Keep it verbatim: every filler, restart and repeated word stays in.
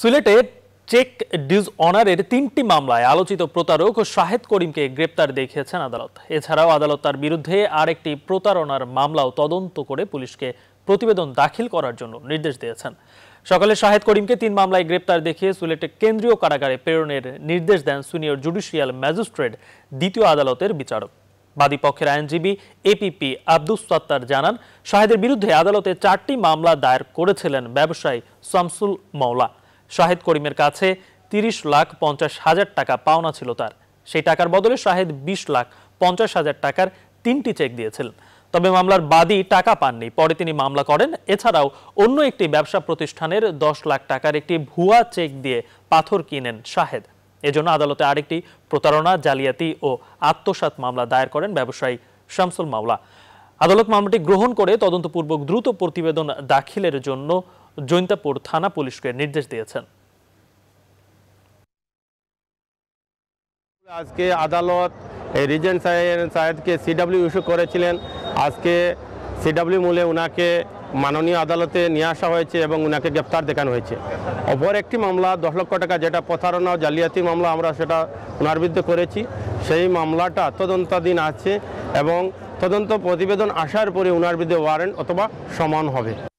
সিলেটে চেক ডিসঅনারের তিনটি মামলায় আলোচিত প্রতারক শাহেদ করিমকে গ্রেপ্তার দেখিয়েছেন আদালত। এছাড়াও আদালত তার বিরুদ্ধে আরেকটি প্রতারণার মামলাও তদন্ত করে পুলিশকে প্রতিবেদন দাখিল করার জন্য নির্দেশ দিয়েছেন। সকালে শাহেদ করিমকে তিন মামলায় গ্রেপ্তার দেখিয়ে সিলেটে কেন্দ্রীয় কারাগারে প্রেরণের নির্দেশ দেন সিনিয়র জুডিশিয়াল ম্যাজিস্ট্রেট দ্বিতীয় আদালতের বিচারক। বাদী পক্ষের আইনজীবী এপিপি আব্দুস সাত্তার জানান, শাহেদের বিরুদ্ধে আদালতে চারটি মামলা দায়ের করেছিলেন ব্যবসায়ী শামসুল মওলা। শাহেদ করিমের কাছে তিরিশ লাখ পঞ্চাশ হাজার টাকা পাওনা ছিল। তার সেই টাকার বদলে শাহেদ বিশ লাখ পঞ্চাশ হাজার টাকার তিনটি চেক দিয়েছিলেন, তবে মামলার বাদী টাকা পাননি। পরে তিনি মামলা করেন। এছাড়াও অন্য একটি ব্যবসা প্রতিষ্ঠানের দশ লাখ টাকার একটি ভুয়া চেক দিয়ে পাথর কিনেন শাহেদ। এজন্য আদালতে আরেকটি প্রতারণা, জালিয়াতি ও আত্মসাৎ মামলা দায়ের করেন ব্যবসায়ী শামসুল মওলা। আদালত মামলাটি গ্রহণ করে তদন্তপূর্বক দ্রুত প্রতিবেদন দাখিলের জন্য জয়ন্তপুর থানা পুলিশকে নির্দেশ দিয়েছেন। আজকে আদালত রিজেন্ট সাহেদকে সিডব্লিউ ইস্যু করেছিলেন। আজকে সিডব্লিউ মূলে ওনাকে মাননীয় আদালতে নিয়ে আসা হয়েছে এবং ওনাকে গ্রেপ্তার দেখানো হয়েছে। অপর একটি মামলা দশ লক্ষ টাকা যেটা প্রতারণা ও জালিয়াতির মামলা, আমরা সেটা ওনার বিরুদ্ধে করেছি। সেই মামলাটা তদন্তাধীন আছে এবং তদন্ত প্রতিবেদন আসার পরে ওনার বিরুদ্ধে ওয়ারেন্ট অথবা সমন হবে।